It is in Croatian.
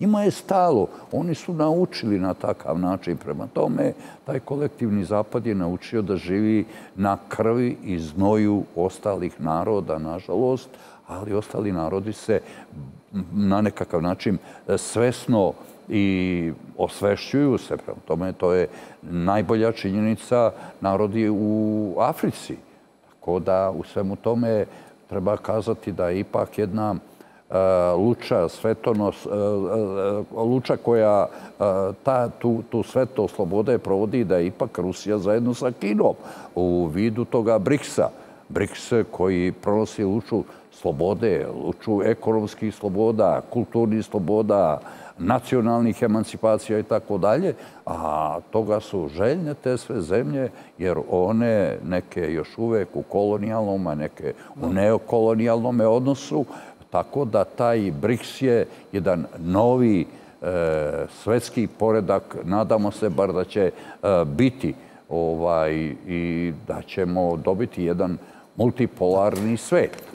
Njima je stalo. Oni su naučili na takav način. Prema tome, taj kolektivni zapad je naučio da živi na krvi i znoju ostalih naroda, nažalost, ali ostali narodi se na nekakav način svesno i osvešćuju se. Prema tome, to je najbolja činjenica narodi u Africi. Tako da u svemu tome treba kazati da je ipak jedna luča, svetonost, luča koja tu svetost slobode provodi, da je ipak Rusija zajedno sa Kinom u vidu toga BRICS-a. BRICS koji pronosi luču slobode, luču ekonomskih sloboda, kulturnih sloboda, nacionalnih emancipacija i tako dalje, a toga su željne te sve zemlje, jer one neke još uvek u kolonijalnom, a neke u neokolonijalnom odnosu, tako da taj BRICS je jedan novi svetski poredak, nadamo se bar da će biti i da ćemo dobiti jedan multipolarni svet.